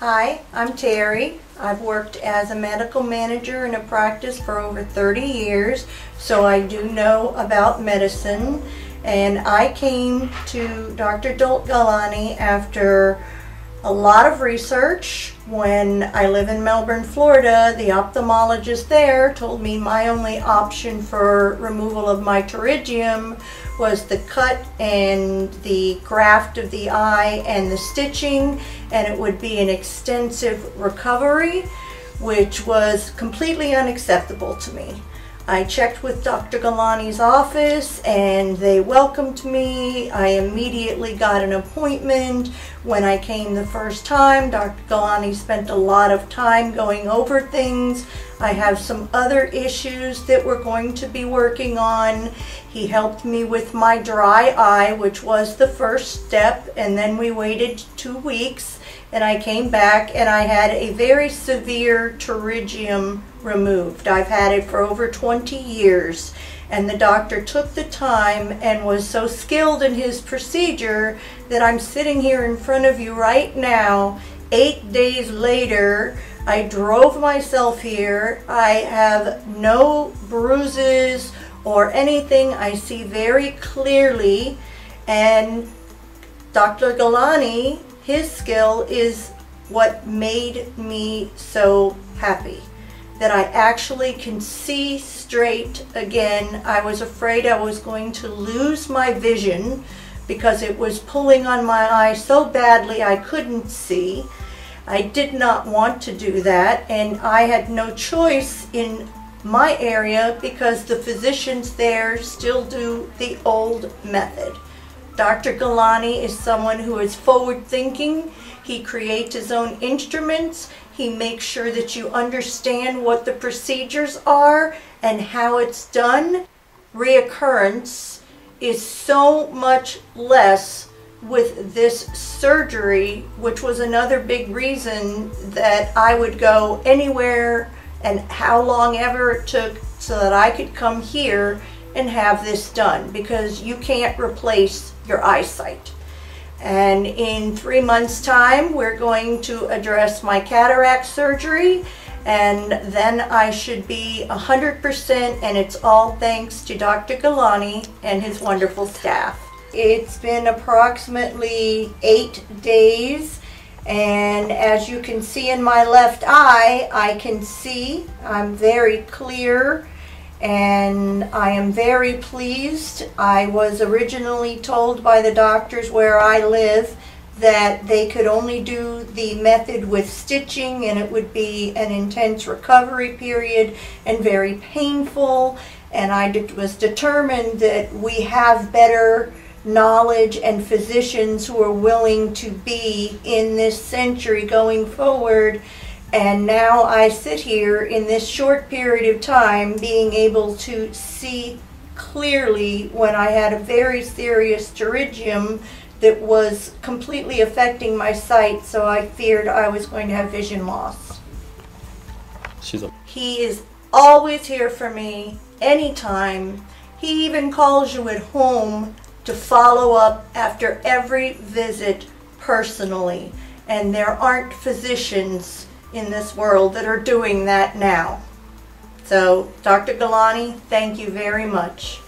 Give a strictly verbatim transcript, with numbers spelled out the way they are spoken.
Hi, I'm Terry. I've worked as a medical manager in a practice for over thirty years, so I do know about medicine. And I came to Doctor Gulani after a lot of research. When I live in Melbourne, Florida, the ophthalmologist there told me my only option for removal of my pterygium was the cut and the graft of the eye and the stitching, and it would be an extensive recovery, which was completely unacceptable to me. I checked with Doctor Gulani's office and they welcomed me. I immediately got an appointment. When I came the first time, Doctor Gulani spent a lot of time going over things. I have some other issues that we're going to be working on. He helped me with my dry eye, which was the first step, and then we waited two weeks and I came back and I had a very severe pterygium removed. I've had it for over twenty years, and the doctor took the time and was so skilled in his procedure that I'm sitting here in front of you right now. Eight days later, I drove myself here. I have no bruises or anything. I see very clearly, and Doctor Gulani, his skill is what made me so happy, that I actually can see straight again. I was afraid I was going to lose my vision because it was pulling on my eye so badly I couldn't see. I did not want to do that, and I had no choice in my area because the physicians there still do the old method. Doctor Gulani is someone who is forward thinking. He creates his own instruments. He makes sure that you understand what the procedures are and how it's done. Reoccurrence is so much less with this surgery, which was another big reason that I would go anywhere and how long ever it took so that I could come here and have this done, because you can't replace your eyesight. And in three months' time, we're going to address my cataract surgery, and then I should be one hundred percent, and it's all thanks to Doctor Gulani and his wonderful staff. It's been approximately eight days, and as you can see in my left eye, I can see, I'm very clear. And I am very pleased. I was originally told by the doctors where I live that they could only do the method with stitching, and it would be an intense recovery period and very painful. And I was determined that we have better knowledge and physicians who are willing to be in this century going forward. And now I sit here in this short period of time being able to see clearly when I had a very serious pterygium that was completely affecting my sight, so I feared I was going to have vision loss. She's a he is always here for me anytime. He even calls you at home to follow up after every visit personally, and there aren't physicians in this world that are doing that now. So Doctor Gulani, thank you very much.